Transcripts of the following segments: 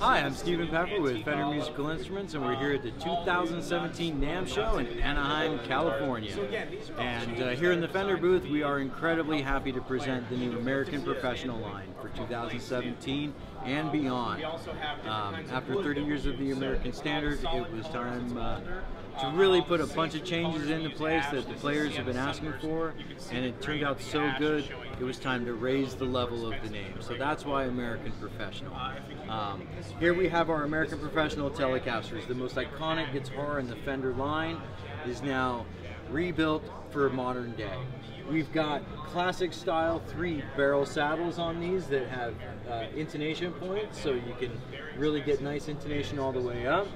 Hi, I'm Stephen Pepper with Fender Musical Instruments, and we're here at the 2017 NAMM Show in Anaheim, California. And here in the Fender booth, we are incredibly happy to present the new American Professional line for 2017 and beyond. After 30 years of the American Standard, it was time to really put a bunch of changes into place that the players have been asking for, and it turned out so good, it was time to raise the level of the name. So that's why American Professional. Here we have our American Professional Telecasters. The most iconic guitar in the Fender line is now rebuilt for modern day. We've got classic style 3-barrel saddles on these that have intonation points, so you can really get nice intonation all the way up.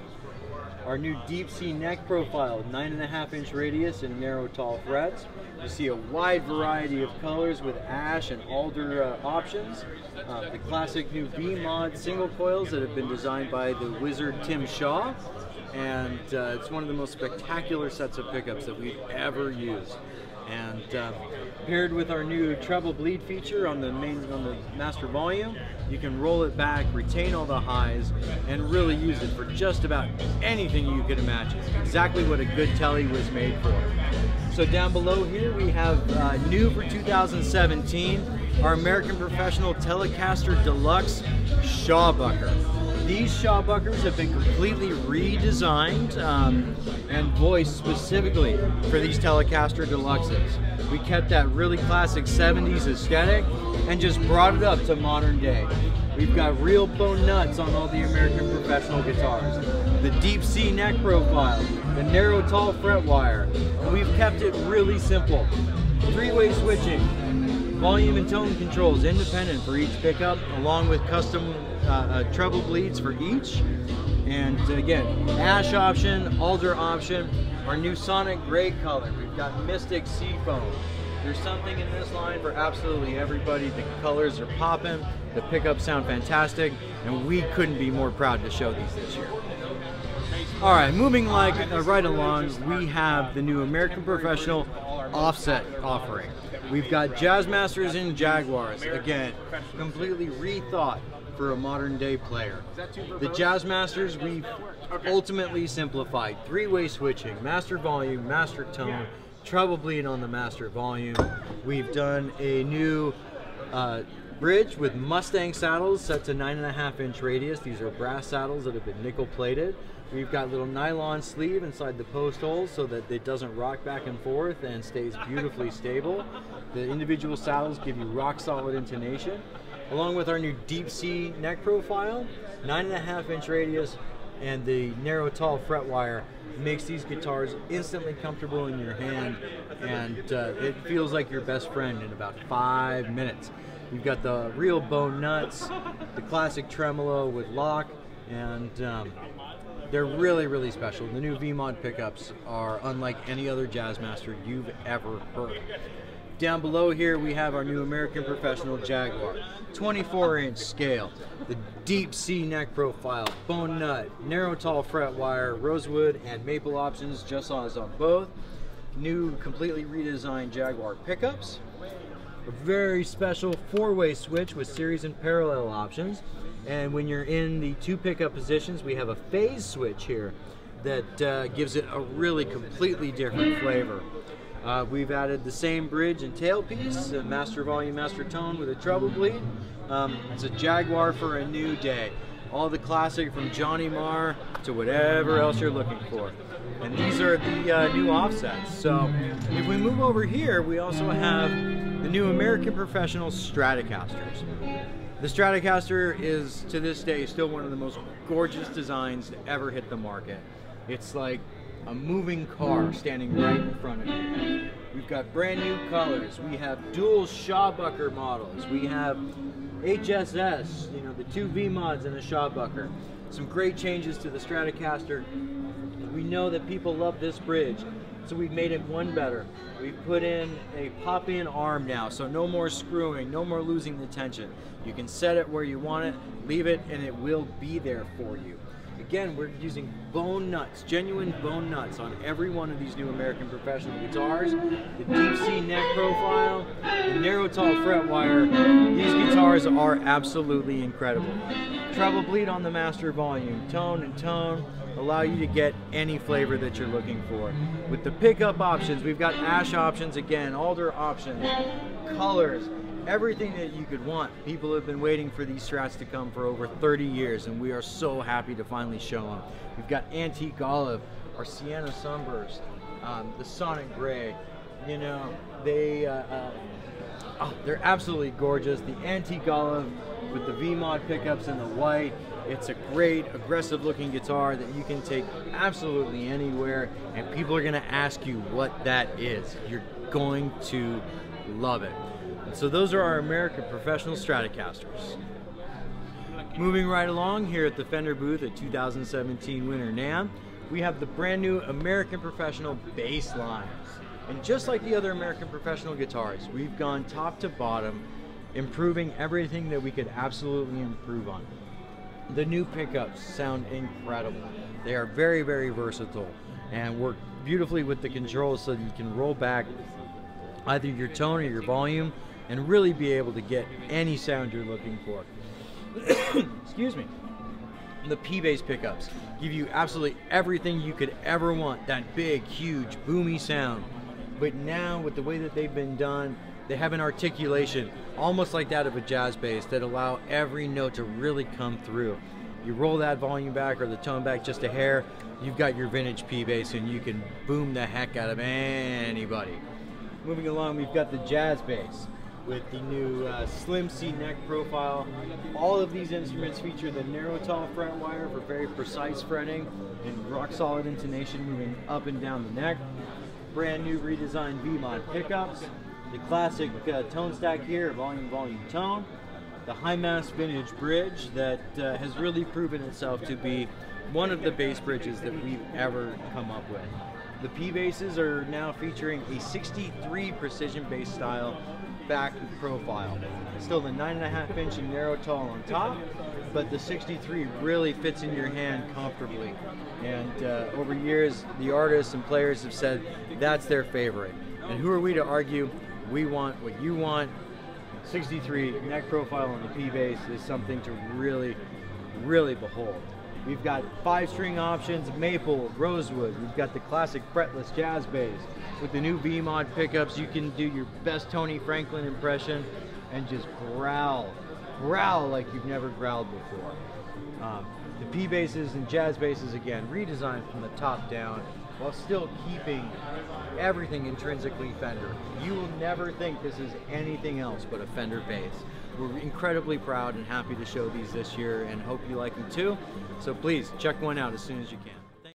Our new deep sea neck profile, 9.5-inch radius and narrow tall frets. You see a wide variety of colors with ash and alder options. The classic new V-mod single coils that have been designed by the wizard Tim Shaw. And it's one of the most spectacular sets of pickups that we've ever used. And paired with our new treble bleed feature on the master volume, you can roll it back, retain all the highs, and really use it for just about anything you could imagine. Exactly what a good Tele was made for. So down below here we have new for 2017, our American Professional Telecaster Deluxe Shawbucker. These Shawbuckers have been completely redesigned and voiced specifically for these Telecaster Deluxes. We kept that really classic 70s aesthetic and just brought it up to modern day. We've got real bone nuts on all the American Professional guitars. The deep sea neck profile, the narrow tall fret wire, and we've kept it really simple. Three-way switching, volume and tone controls independent for each pickup, along with custom treble bleeds for each. And again, ash option, alder option, our new Sonic Gray color. We've got Mystic Seafoam. There's something in this line for absolutely everybody. The colors are popping, the pickups sound fantastic, and we couldn't be more proud to show these this year. All right, moving right along, we have the new American Professional offset offering. We've got Jazzmasters and Jaguars, again, completely rethought for a modern day player. The Jazzmasters, we've ultimately simplified. Three-way switching, master volume, master tone, treble bleed on the master volume. We've done a new bridge with Mustang saddles set to 9.5-inch radius. These are brass saddles that have been nickel plated. We've got little nylon sleeve inside the post holes so that it doesn't rock back and forth and stays beautifully stable. The individual saddles give you rock solid intonation. Along with our new deep sea neck profile, 9.5-inch radius, and the narrow tall fret wire makes these guitars instantly comfortable in your hand, and it feels like your best friend in about 5 minutes. We've got the real bone nuts, the classic tremolo with lock, and they're really, really special. The new V-mod pickups are unlike any other Jazzmaster you've ever heard. Down below here we have our new American Professional Jaguar, 24-inch scale, the deep sea neck profile, bone nut, narrow tall fret wire, rosewood and maple options just as on both. New completely redesigned Jaguar pickups. A very special 4-way switch with series and parallel options, and when you're in the 2 pickup positions we have a phase switch here that gives it a really completely different flavor. We've added the same bridge and tailpiece, a master volume, master tone with a treble bleed. It's a Jaguar for a new day. All the classic from Johnny Marr to whatever else you're looking for. And these are the new offsets. So if we move over here, we also have the new American Professional Stratocasters. The Stratocaster is, to this day, still one of the most gorgeous designs to ever hit the market. It's like a moving car standing right in front of you. We've got brand new colors. We have dual Shawbucker models. We have HSS, you know, the 2 V-mods and a Shawbucker. Some great changes to the Stratocaster. We know that people love this bridge, so we've made it one better. We've put in a pop-in arm now, so no more screwing, no more losing the tension. You can set it where you want it, leave it, and it will be there for you. Again, we're using bone nuts, genuine bone nuts on every one of these new American Professional guitars. The deep sea neck profile, the narrow tall fret wire, these guitars are absolutely incredible. Treble bleed on the master volume, tone and tone allow you to get any flavor that you're looking for. With the pickup options, we've got ash options again, alder options, colors, everything that you could want. People have been waiting for these Strats to come for over 30 years and we are so happy to finally show them. We've got Antique Olive, our Sienna Sunburst, the Sonic Gray, you know, they, they're absolutely gorgeous. The Antique Olive with the V-mod pickups in the white, it's a great aggressive looking guitar that you can take absolutely anywhere and people are going to ask you what that is. You're going to love it. And so those are our American Professional Stratocasters. Moving right along here at the Fender booth at 2017 Winter NAMM, we have the brand new American Professional bass lines. And just like the other American Professional guitars, we've gone top to bottom, improving everything that we could absolutely improve on. The new pickups sound incredible. They are very, very versatile and work beautifully with the controls so that you can roll back either your tone or your volume and really be able to get any sound you're looking for. Excuse me. The P-Bass pickups give you absolutely everything you could ever want, that big, huge, boomy sound. But now with the way that they've been done, they have an articulation almost like that of a jazz bass that allow every note to really come through. You roll that volume back or the tone back just a hair, you've got your vintage P-Bass and you can boom the heck out of anybody. Moving along, we've got the jazz bass with the new slim C neck profile. All of these instruments feature the narrow tall fret wire for very precise fretting and rock solid intonation moving up and down the neck. Brand new redesigned V-mod pickups. The classic tone stack here, volume, volume, tone. The high mass vintage bridge that has really proven itself to be one of the bass bridges that we've ever come up with. The P-Basses are now featuring a 63 precision bass style back profile. Still the 9.5 inch and narrow tall on top, but the 63 really fits in your hand comfortably. And over years, the artists and players have said that's their favorite. And who are we to argue? We want what you want. 63 neck profile on the P-Bass is something to really, really behold. We've got 5-string options, maple, rosewood. We've got the classic fretless jazz bass. With the new V-mod pickups, you can do your best Tony Franklin impression and just growl. Growl like you've never growled before. The P-Basses and jazz basses, again, redesigned from the top down while still keeping everything intrinsically Fender. You will never think this is anything else but a Fender bass. We're incredibly proud and happy to show these this year and hope you like them too. So please check one out as soon as you can.